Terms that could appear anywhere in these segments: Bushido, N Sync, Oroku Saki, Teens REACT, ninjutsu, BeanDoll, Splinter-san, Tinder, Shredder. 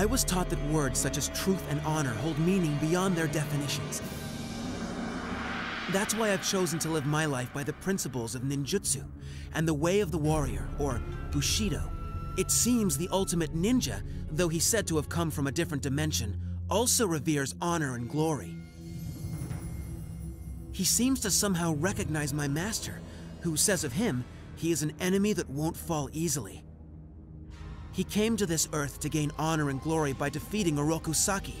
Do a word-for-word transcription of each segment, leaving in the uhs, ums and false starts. I was taught that words such as truth and honor hold meaning beyond their definitions. That's why I've chosen to live my life by the principles of ninjutsu and the way of the warrior, or Bushido. It seems the ultimate ninja, though he's said to have come from a different dimension, also reveres honor and glory. He seems to somehow recognize my master, who says of him, he is an enemy that won't fall easily. He came to this earth to gain honor and glory by defeating Oroku Saki,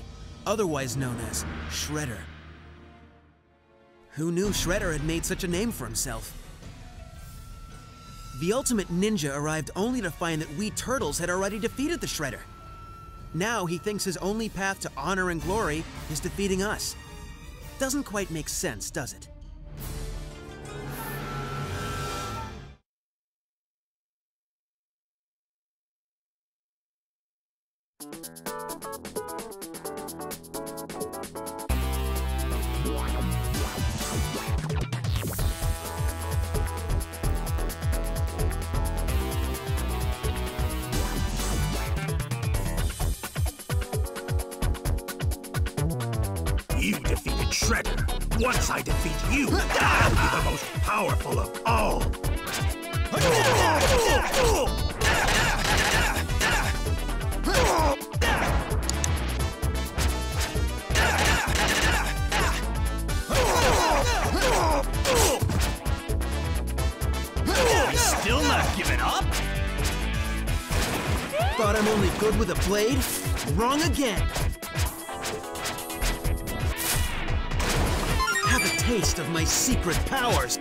otherwise known as Shredder. Who knew Shredder had made such a name for himself? The ultimate ninja arrived only to find that we turtles had already defeated the Shredder. Now he thinks his only path to honor and glory is defeating us. Doesn't quite make sense, does it? You defeated Shredder. Once I defeat you, I'll be the most powerful of all. You're still not giving up? Thought I'm only good with a blade? Wrong again. Taste of my secret powers.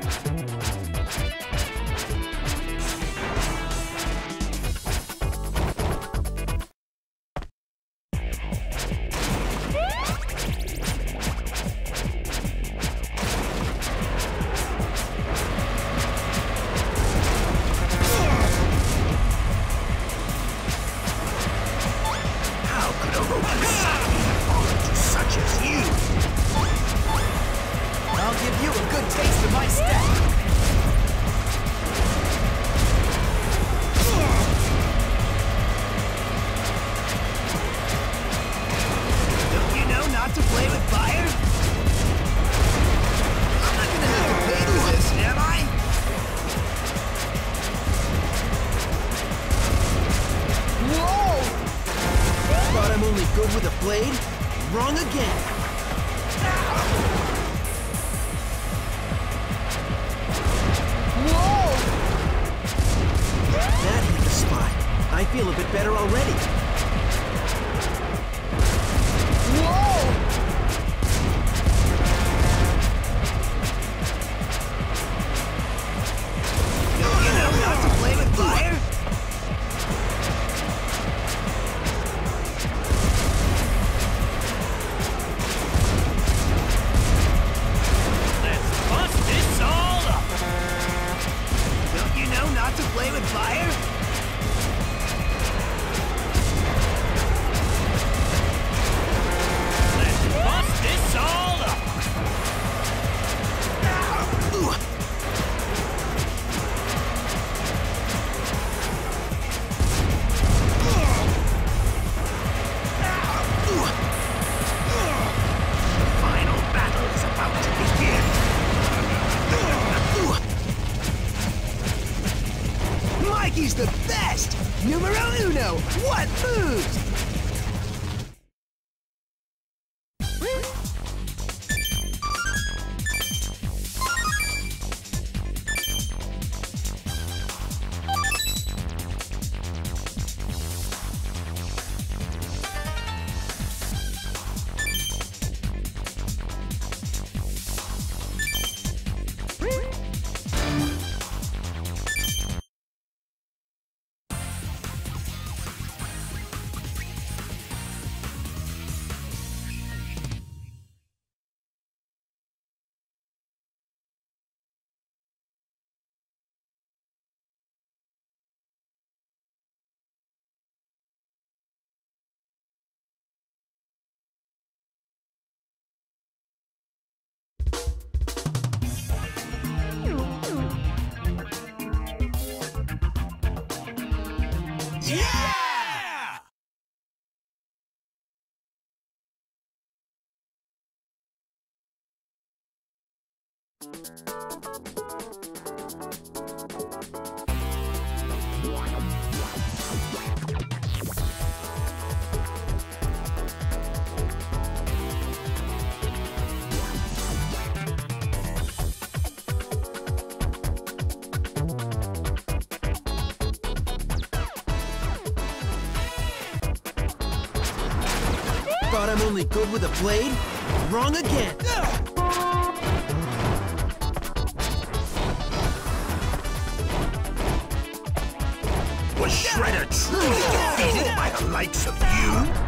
How could a robot fall to such as you? I'll give you a good taste of my step! Don't you know not to play with fire? I'm not gonna have to pay for this, am I? Whoa! Thought I'm only good with a blade? Wrong again! I feel a bit better already. Whoa! Don't you know not to play with fire? Let's bust this all up! Don't you know not to play with fire? He's the best! Numero uno! What moves? Yeah! thought I'm only good with a blade? Wrong again! Was Shredder truly defeated by the likes of you?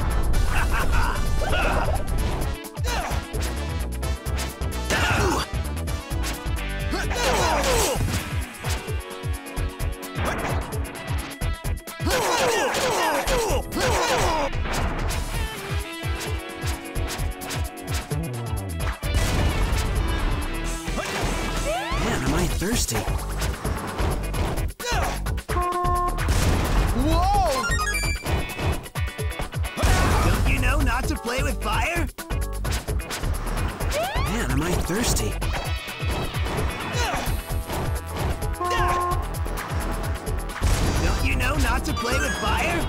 Thirsty. Whoa! Don't you know not to play with fire? Man, am I thirsty? Don't you know not to play with fire?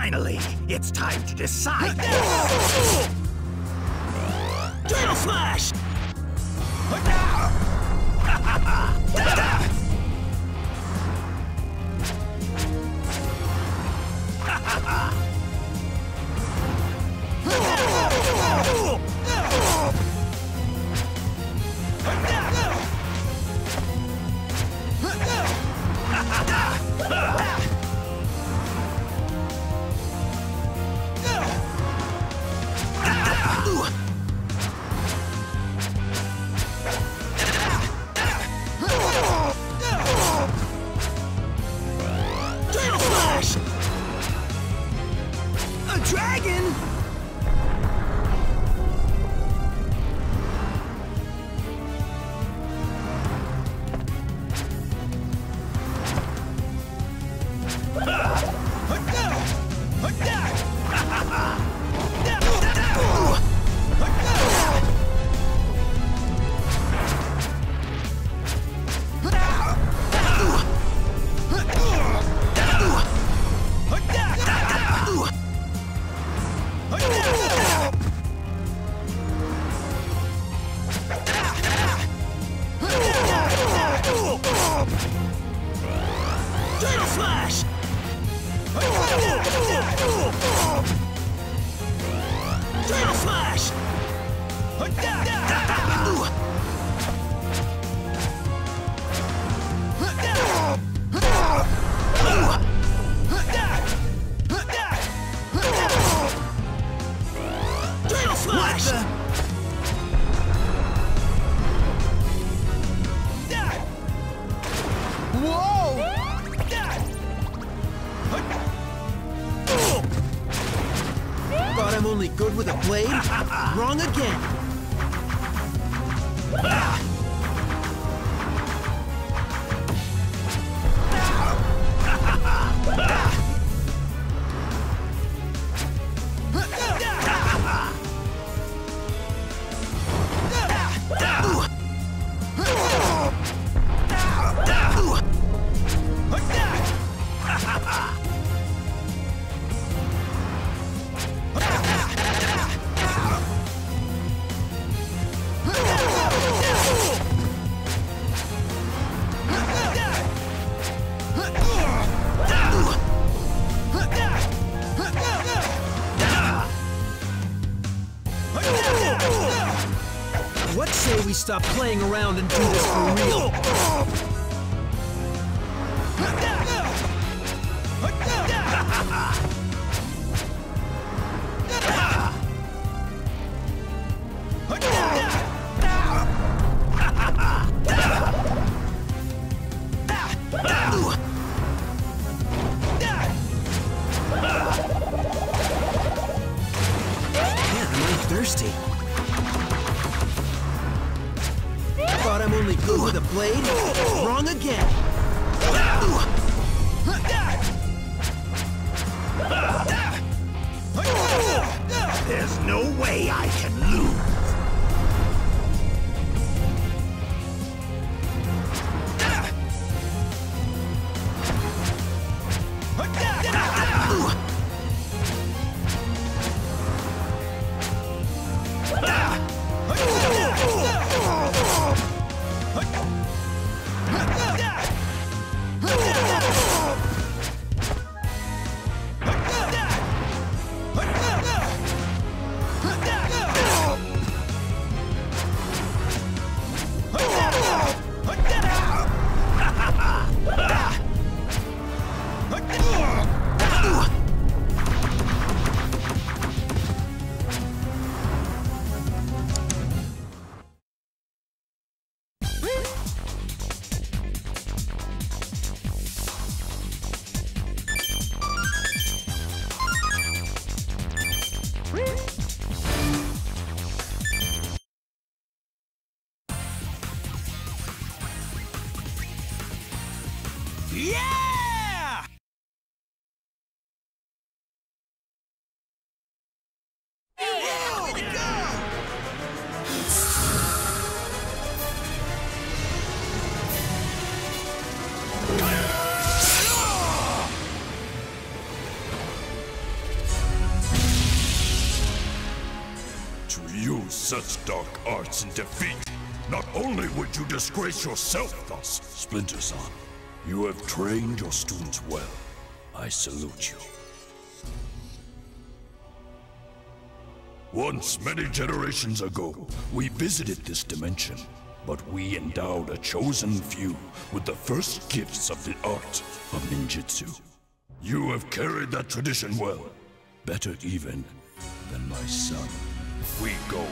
Finally, it's time to decide. Turtle Smash! Good with a blade? Wrong again! Stop playing around and do this for real. thirsty. Thought I'm only good with a blade? Wrong again. There's no way I can lose. Such dark arts and defeat. Not only would you disgrace yourself thus, Splinter-san, you have trained your students well. I salute you. Once, many generations ago, we visited this dimension, but we endowed a chosen few with the first gifts of the art of ninjutsu. You have carried that tradition well, better even than my son. We go